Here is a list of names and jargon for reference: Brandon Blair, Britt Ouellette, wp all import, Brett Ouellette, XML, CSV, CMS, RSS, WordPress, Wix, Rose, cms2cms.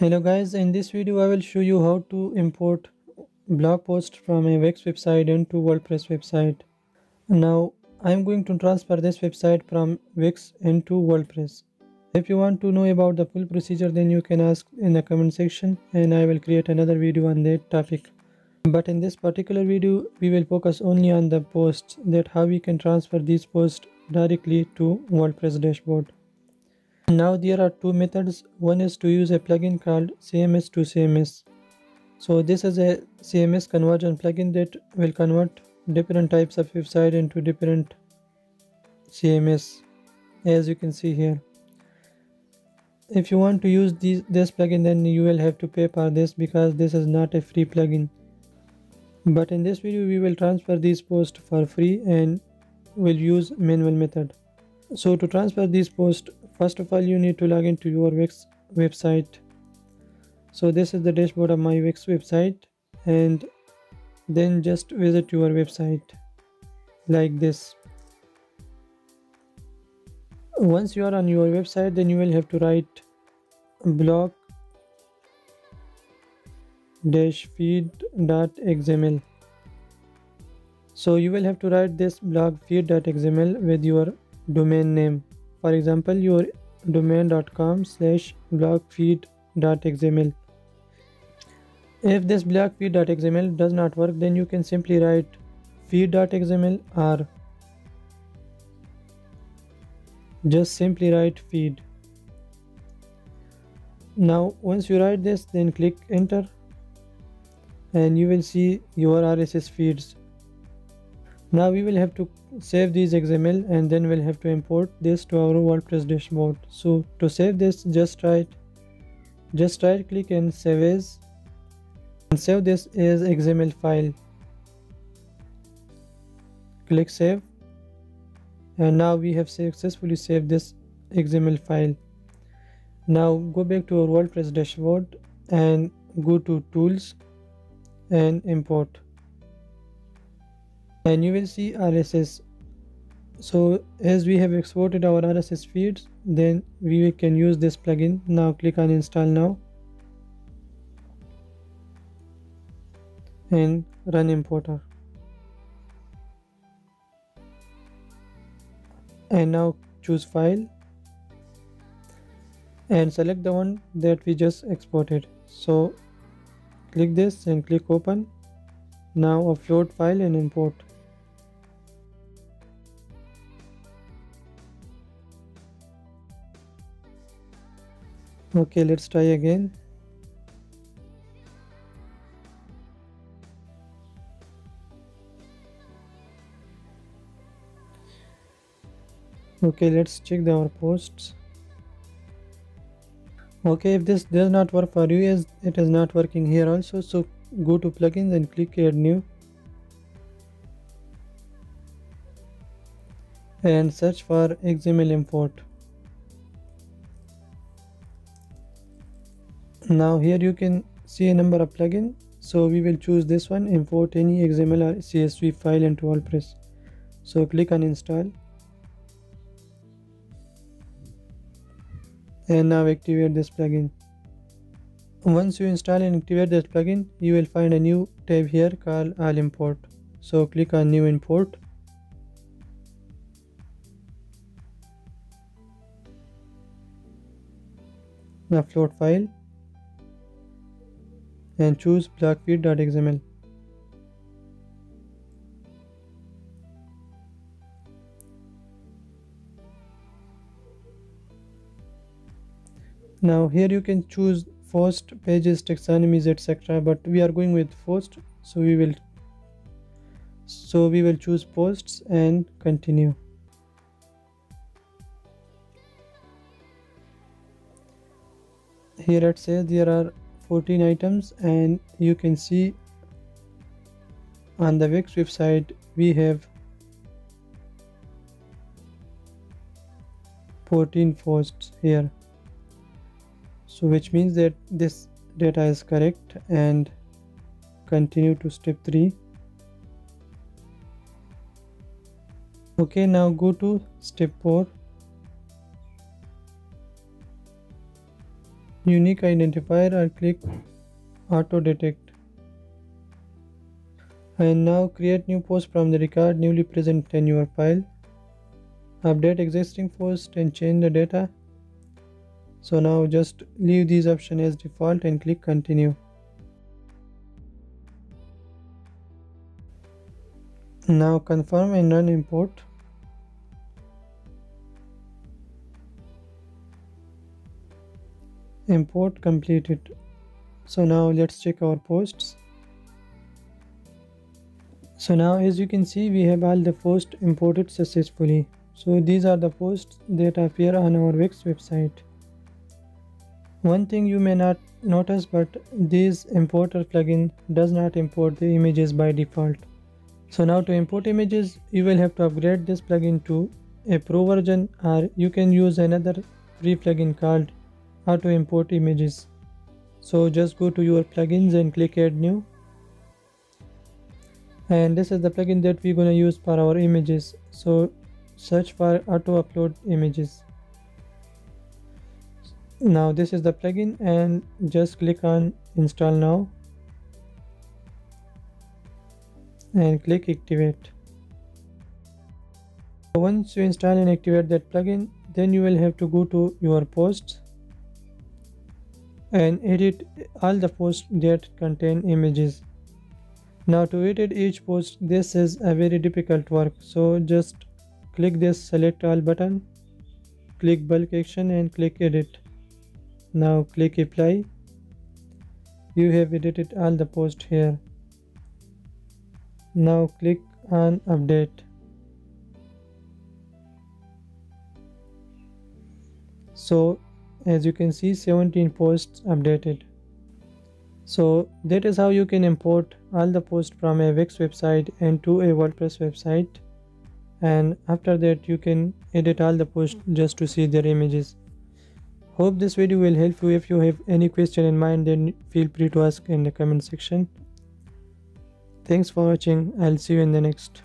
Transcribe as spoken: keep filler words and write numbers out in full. Hello guys, in this video I will show you how to import blog post from a Wix website into WordPress website. Now I am going to transfer this website from Wix into WordPress. If you want to know about the full procedure, then you can ask in the comment section and I will create another video on that topic. But in this particular video we will focus only on the posts, that how we can transfer these posts directly to WordPress dashboard. Now there are two methods. One is to use a plugin called C M S to C M S. So this is a C M S conversion plugin that will convert different types of website into different C M S, as you can see here. If you want to use these, this plugin, then you will have to pay for this because this is not a free plugin. But in this video we will transfer these posts for free and will use manual method. So to transfer these posts, first of all you need to log into your Wix website. So this is the dashboard of my Wix website, and then just visit your website like this. Once you are on your website, then you will have to write blog dash feed dot X M L. So you will have to write this blog feed dot X M L with your domain name. For example, your domain dot com slash blog feed dot X M L. If this blog feed dot X M L does not work, then you can simply write feed dot X M L or just simply write feed. Now once you write this, then click enter and you will see your R S S feeds. Now we will have to save these X M L and then we'll have to import this to our WordPress dashboard. So to save this, just right just right click and save as, and save this as X M L file. Click save, and now we have successfully saved this X M L file. Now go back to our WordPress dashboard and go to tools and import, and you will see R S S. So as we have exported our R S S feeds, then we can use this plugin. Now click on install now and run importer, and now choose file and select the one that we just exported. So click this and click open. Now upload file and import. Okay, let's try again. Okay, let's check our posts. Okay, if this does not work for you, as it is not working here also, so go to plugins and click add new and search for X M L import. Now here you can see a number of plugins, so we will choose this one, import any X M L or C S V file into WordPress. So click on install and now activate this plugin. Once you install and activate this plugin, you will find a new tab here called all import. So click on new import and upload file and choose blog feed dot X M L. Now here you can choose post, pages, taxonomies, etc., but we are going with post, so we will so we will choose posts and continue. Here it says there are fourteen items, and you can see on the Wix website we have fourteen posts here. So which means that this data is correct, and continue to step three. Okay, now go to step four unique identifier and click auto detect. And now create new post from the record newly present tenure file. Update existing post and change the data. So now just leave these options as default and click continue. Now confirm and run import. Import completed. So now let's check our posts. So now as you can see, we have all the posts imported successfully. So these are the posts that appear on our Wix website. One thing you may not notice, but this importer plugin does not import the images by default. So now to import images, you will have to upgrade this plugin to a pro version, or you can use another free plugin called How to Import Images. So just go to your plugins and click add new. And this is the plugin that we're gonna use for our images. So search for auto upload images. Now this is the plugin and just click on install now and click activate. Once you install and activate that plugin, then you will have to go to your posts and edit all the posts that contain images. Now to edit each post, this is a very difficult work, so just click this select all button, click bulk action and click edit. Now click apply. You have edited all the posts here. Now click on update. So as you can see, seventeen posts updated. So that is how you can import all the posts from a Wix website and to a WordPress website, and after that you can edit all the posts just to see their images. Hope this video will help you. If you have any question in mind, then feel free to ask in the comment section. Thanks for watching. I'll see you in the next.